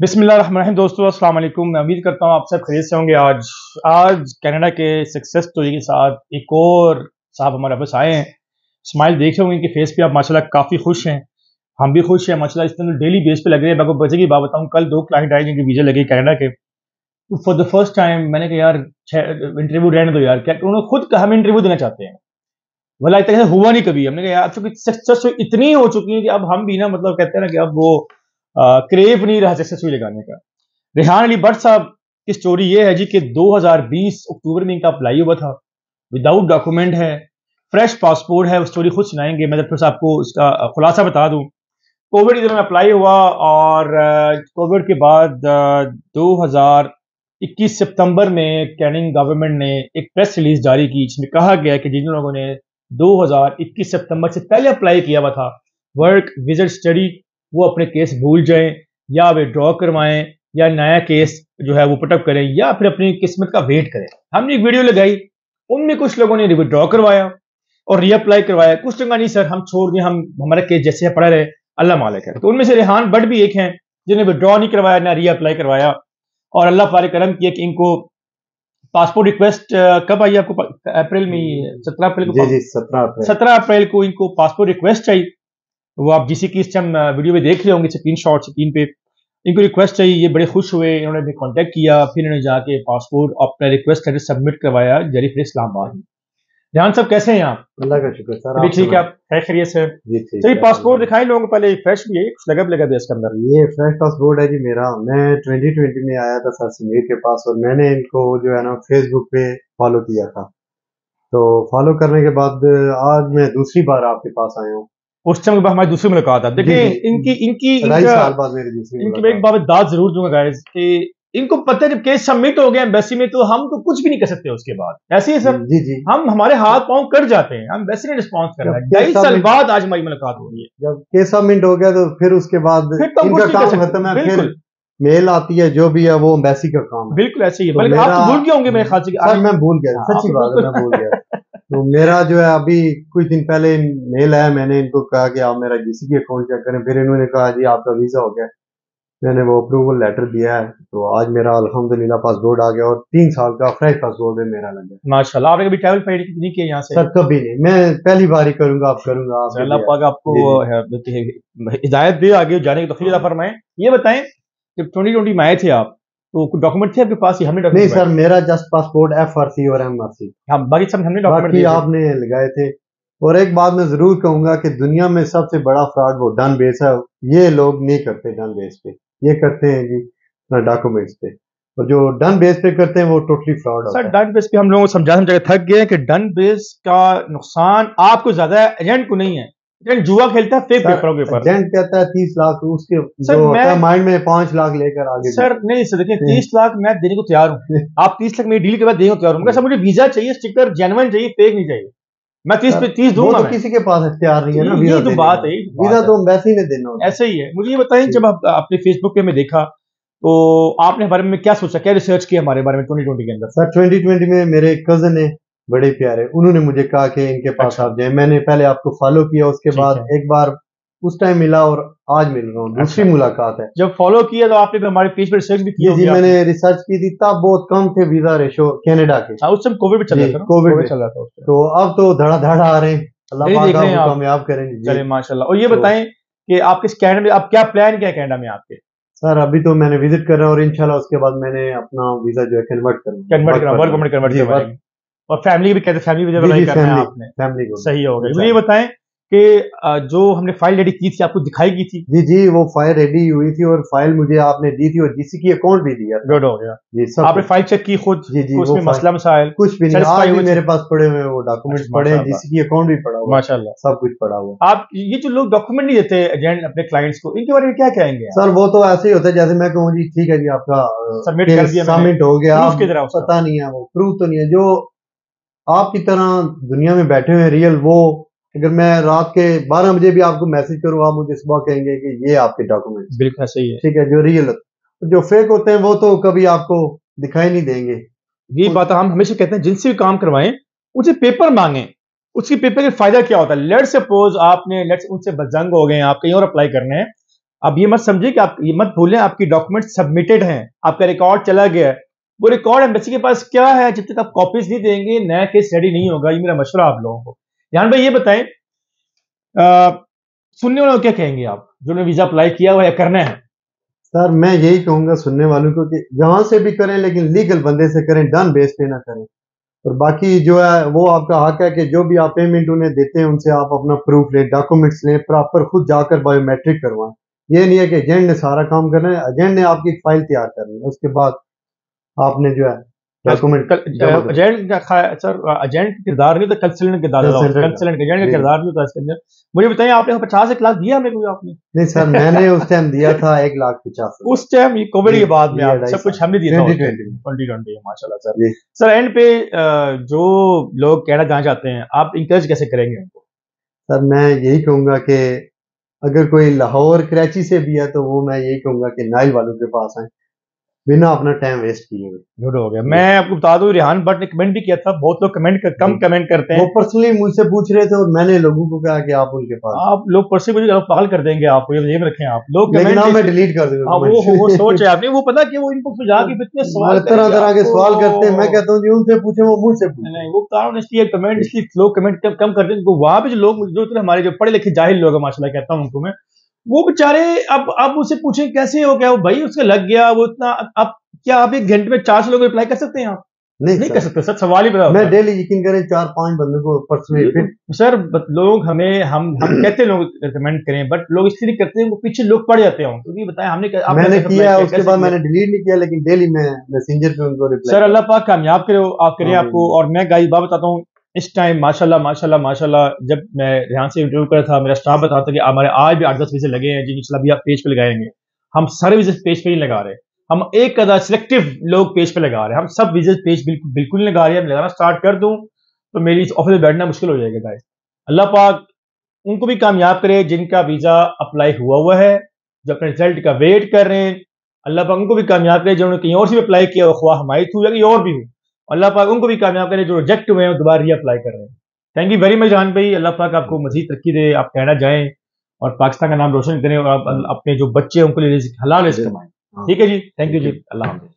बिस्मिल्लाहिर्रहमानिर्रहीम दोस्तों, अस्सलाम वालेकुम। मैं उम्मीद करता हूँ आप सब खैरियत से होंगे। आज कनाडा के सक्सेस स्टोरी के साथ एक और साहब हमारे वापस आए हैं। स्माइल देखे होंगे कि फेस पे आप माशाल्लाह काफ़ी खुश हैं, हम भी खुश हैं माशाल्लाह। इस तरह डेली बेस पे लग रहे हैं। मैं आपको बजे की बात बताऊँ, कल 2 क्लाइंट आए जिनके वीज़ा लगे कनाडा के। तो फॉर द फर्स्ट टाइम मैंने कहा यार इंटरव्यू रहने दो यार, क्या उन्होंने खुद कहा हम इंटरव्यू देना चाहते हैं। भला इतना हुआ नहीं कभी। हमने कहा यार चूँकि सक्सेस इतनी हो चुकी है कि अब हम भी ना मतलब कहते हैं ना कि अब वो क्रेव नहीं रहा सक्सेस हुई लगाने का। रेहान अली बट साहब की स्टोरी ये है जी कि 2020 अक्टूबर में इनका अप्लाई हुआ था। विदाउट डॉक्यूमेंट है, फ्रेश पासपोर्ट है। वो स्टोरी खुद सुनाएंगे। मैं फिर आपको इसका खुलासा बता दूं, कोविड के दौरान अप्लाई हुआ और कोविड के बाद 2021 सितंबर में कैनेडियन गवर्नमेंट ने एक प्रेस रिलीज जारी की जिसमें कहा गया कि जिन लोगों ने 2021 सितंबर से पहले अप्लाई किया हुआ था वर्क विजिट स्टडी, वो अपने केस भूल जाएं या विड्रॉ करवाएं या नया केस जो है वो पुटअप करें या फिर अपनी किस्मत का वेट करें। हमने एक वीडियो लगाई, उनमें कुछ लोगों ने विड्रॉ करवाया और रीअप्लाई करवाया, कुछ लोगों ने नहीं सर हम छोड़ दें, हम हमारा केस जैसे पड़ा रहे, अल्लाह मालिक है। तो उनमें से रेहान बट भी एक हैं जिन्हें विड्रॉ नहीं करवाया ना रीअप्लाई करवाया और अल्लाह ताला करम किया कि इनको पासपोर्ट रिक्वेस्ट कब आई आपको? अप्रैल में, 17 अप्रैल को, 17 अप्रैल को इनको पासपोर्ट रिक्वेस्ट आई। वो आप जिसी की इस टाइम वीडियो में देख रहे होंगे स्क्रीन पे। इनको रिक्वेस्ट चाहिए, ये बड़े खुश हुए, इन्होंने भी कांटेक्ट किया, फिर इन्होंने जाके पासपोर्ट अपना रिक्वेस्ट लेटर सबमिट करवाया जरी फिर इस्लामाबाद। ध्यान सब कैसे हैं आप? अल्लाह का शुक्र सर, अभी ठीक है आप? है खैरियत सर? सर ये पासपोर्ट दिखाई लोगों को पहले, फ्रेश भी है, कुछ लगभ लगा भी इसके अंदर? ये फ्रेश पासपोर्ट है जी मेरा। मैं 2020 में आया था सर समीर के पास और मैंने इनको जो है ना फेसबुक पे फॉलो किया था। तो फॉलो करने के बाद आज मैं दूसरी बार आपके पास आया हूँ। उस टाइम के बाद हमारी दूसरी मुलाकात है। देखें इनकी इनकी इनकी मैं एक बात दाद जरूर दूंगा गाइस कि इनको पता है जब केस सबमिट हो गया एम्बेसी में तो हम तो कुछ भी नहीं कर सकते उसके बाद। ऐसे ही सर जी। हम हमारे हाथ पांव कट जाते हैं, हम वैसे नहीं रिस्पॉन्स कर रहे हैं। 2.5 साल बाद आज हमारी मुलाकात हो रही है। जब केस सबमिट हो गया तो फिर उसके बाद इनका काम खत्म है, फिर मेल आती है जो भी है वो एम्बेसी का काम है। बिल्कुल ऐसे ही है, बल्कि आप भूल गए होंगे मेरे ख्याल से। मैं भूल गया, सच्ची बात है मैं भूल गया। तो मेरा जो है अभी कुछ दिन पहले मेल आया, मैंने इनको कहा कि आप मेरा जीसी के अकाउंट चेक करें, फिर इन्होंने कहा जी आपका वीज़ा हो गया। मैंने वो अप्रूवल लेटर दिया है तो आज मेरा अल्हम्दुलिल्लाह पासपोर्ट आ गया और 3 साल का फ्रेश पासपोर्ट है मेरा लग गया माशाल्लाह। आपने कभी ट्रैवल फाइट नहीं किया यहाँ से? सर कभी नहीं, मैं पहली बार ही करूँगा। आप करूँगा, अल्लाह पाक आपको हिदायत दे, आगे जाने की तौफीक अता फरमाए। ये बताएं जब 2020 में आए थे आप तो डॉक्यूमेंट थे आपके पास? हमने नहीं सर, मेरा जस्ट पासपोर्ट FRC और MRC, बाकी सब हमने डॉक्यूमेंट आपने लगाए थे। और एक बात मैं जरूर कहूंगा कि दुनिया में सबसे बड़ा फ्रॉड वो डन बेस है। ये लोग नहीं करते डन बेस पे, ये करते हैं जी डॉक्यूमेंट्स पे, और जो डन बेस पे करते हैं वो टोटली फ्रॉड है सर। डन बेस पे हम लोगों को समझा थक गए कि डन बेस का नुकसान आपको ज्यादा है, एजेंट को नहीं है। जुआ खेलता है फेक पेपरों के ऊपर। एजेंट कहता है 30 लाख उसके माइंड में 5 लाख लेकर आगे। सर नहीं सर देखिए 30 लाख मैं देने को तैयार हूँ। आप 30 लाख मेरी डील के बाद देने को तैयार हूँ। सर मुझे वीजा चाहिए, स्टिकर जेन्युइन चाहिए, फेक नहीं चाहिए। मैं 30 दूंगा। तो किसी के पास अख्तियार नहीं है ना वीजा तो बात है, वीजा तो वैसे ही नहीं देना, ऐसे ही है। मुझे ये बताइए जब आप अपने फेसबुक पे मैं देखा तो आपने हमारे बारे में क्या सोचा, क्या रिसर्च किया हमारे बारे में 2020 के अंदर? सर 2020 में मेरे कजन है बड़े प्यारे, उन्होंने मुझे कहा कि इनके पास अच्छा। आप जाए, मैंने पहले आपको फॉलो किया, उसके बाद एक बार उस टाइम मिला और आज मिल रहा हूँ, दूसरी मुलाकात है। जब फॉलो किया तो आपने भी हमारे पेज पर रिसर्च भी किया? जी मैंने रिसर्च की थी, तब बहुत कम थे वीजा रेशो कनाडा के। उस टाइम कोविड चल रहा था, कोविड चल रहा था। तो अब तो धड़ाधड़ आ रहे हैं, अल्लाह कामयाब करेंगे चले माशाल्लाह। और ये बताएं कि आप किस कनाडा में, आप क्या प्लान किया कनाडा में आपके? सर अभी तो मैंने विजिट कर रहा हूँ और इंशाल्लाह उसके बाद मैंने अपना वीजा जो है कन्वर्ट कर और फैमिली भी कहते हैं, फैमिली भी अप्लाई करना है आपने, फैमिली को सही होगा। मुझे ये बताएं कि जो हमने फाइल रेडी की थी आपको दिखाई की थी? जी जी वो फाइल रेडी हुई थी और फाइल मुझे आपने दी थी और जीसी की अकाउंट भी दिया। गुड हो गया जी सर, आपने फाइल चेक की खुद? जी जी उसमें मसला मसाइल कुछ भी नहीं, मेरे पास पड़े हुए वो डॉक्यूमेंट्स पड़े हैं, जीसी की अकाउंट भी पड़ा हुआ माशाल्लाह, सब कुछ पड़ा हुआ। आप ये जो लोग डॉक्यूमेंट नहीं देते एजेंट अपने क्लाइंट्स को, इनके बारे में क्या कहेंगे? सर वो तो ऐसे ही होता है जैसे मैं कहूँ जी ठीक है जी आपका सबमिट हो गया, पता नहीं है वो प्रूफ तो नहीं है। जो आपकी तरह दुनिया में बैठे हुए रियल वो, अगर मैं रात के 12 बजे भी आपको मैसेज करूँ आप मुझे सुबह कहेंगे कि ये आपके डॉक्यूमेंट बिल्कुल सही है, ठीक है। जो रियल जो फेक होते हैं वो तो कभी आपको दिखाई नहीं देंगे। ये बात हम हमेशा कहते हैं जिनसे भी काम करवाएं उनसे पेपर मांगें, उसके पेपर का फायदा क्या होता है। लेट्स सपोज आपने उनसे बदजंग हो गए, आप कहीं और अप्लाई करने हैं, अब ये मत समझिए कि आप ये मत भूलें आपकी डॉक्यूमेंट सबमिटेड हैं, आपका रिकॉर्ड चला गया है, वो रिकॉर्ड एम्बेसी के पास क्या है, जब तक आप कॉपीज नहीं देंगे नया केस रेडी नहीं होगा। ये मेरा मशवरा आप लोगों को। ध्यान भाई ये बताएं सुनने वालों क्या कहेंगे आप जो वीजा अप्लाई किया हुआ या करना है? सर मैं यही कहूंगा सुनने वालों को कि जहां से भी करें लेकिन लीगल बंदे से करें, डन बेस पे ना करें। और बाकी जो है वो आपका हक है कि जो भी आप पेमेंट उन्हें देते हैं उनसे आप अपना प्रूफ लें, डॉक्यूमेंट्स लें, प्रॉपर खुद जाकर बायोमेट्रिक करवाएं। ये नहीं है कि एजेंट ने सारा काम करना है, एजेंट ने आपकी फाइल तैयार करनी है, उसके बाद आपने जो है डॉक्यूमेंट एजेंट का सर एजेंट का किरदार नहीं तो कंसल्टेंट का किरदार नहीं होता इसके अंदर। मुझे बताइए आपने 50 लाख दिया हमें कोई आपने? नहीं सर मैंने उस टाइम दिया था 1,50,000 उस टाइम, ये कोविड के बाद में सब कुछ हमने दिया था 2020। माशाल्लाह सर। सर एंड पे जो लोग कनाडा जाना चाहते हैं आप इंकरेज कैसे करेंगे उनको? सर मैं यही कहूंगा कि अगर कोई लाहौर कराची से भी है तो वो मैं यही कहूंगा कि नाइल वालों के पास आए बिना अपना टाइम वेस्ट किए हुए। हो गया। मैं आपको बता दूं रेहान बट ने कमेंट भी किया था, बहुत लोग कम कमेंट करते हैं, वो पर्सनली मुझसे पूछ रहे थे और मैंने लोगों को कहा कि आप उनके पास आप लोग पर्सनली मुझे पागल कर देंगे, आप ये रखें आप लोग डिलीट कर देंगे। वो सोच है आपने, वो पता कि वो इनको जाके कितने सवाल तरह तरह के सवाल करते हैं, मैं कहता हूँ जी उनसे पूछे वो मुझसे पूछे, वो कारण इसलिए कमेंट इसलिए लोग कमेंट कम करते हैं। वहाँ पे जो लोग जो हमारे जो पढ़े लिखे जाहिल लोग माशाल्लाह कहता हूँ उनको मैं, वो बेचारे अब उसे पूछे कैसे हो गया, वो भाई उसका लग गया वो इतना। अब क्या आप 1 घंटे में 400 लोगों को अप्लाई कर सकते हैं आप? नहीं कर सकते सर, सवाल ही बता। मैं डेली यकीन करें 4-5 बंदों को पर्सनली सर लोग हमें हम कहते हैं लोग रिकमेंड करें बट लोग इसलिए नहीं करते हैं, वो पीछे लोग पड़ जाते हैं क्योंकि बताया मैंने किया उसके बाद मैंने डिलीट नहीं किया लेकिन डेली मैं मैसेंजर पे उनको रिप्लाई। सर अल्लाह पाक कामयाब करे आप करें आपको। और मैं गाइस बात बताता हूँ इस टाइम माशाल्लाह माशाल्लाह माशाल्लाह, जब मैं रेहान से इंटरव्यू कर रहा था मेरा स्टाफ बता था कि हमारे आज भी 8-10 वीजे लगे हैं जी इंशाल्लाह भी आप पेज पे लगाएंगे। हम सारे वीजे पेज पे नहीं लगा रहे, हम एक आधा सिलेक्टिव लोग पेज पे लगा रहे हैं, हम सब वीजे पेज बिल्कुल नहीं लगा रहे हैं। हम लगाना स्टार्ट कर दूँ तो मेरी इस ऑफिस में बैठना मुश्किल हो जाएगा गाइस। अल्लाह पाक उनको भी कामयाब करे जिनका वीज़ा अप्लाई हुआ है, जो अपने रिजल्ट का वेट कर रहे हैं। अल्लाह पाक उनको भी कामयाब करे जिन्होंने कहीं और से भी अप्लाई किया हो, ख्वाह हमारी थ्रू या कहीं और भी हो। अल्लाह पाक उनको भी कामयाब करें जो रिजेक्ट हुए हैं दोबारा री अप्लाई कर रहे हैं। थैंक यू वेरी मच जान भाई, अल्लाह पाक आपको मजीद तरक्की दे, आप कनाडा जाएं और पाकिस्तान का नाम रोशन करें और आप अपने जो बच्चे हैं उनको हलाल रिज़्क़ कमाएं। ठीक है जी, थैंक यू जी, अल्लाह हाफ़िज़।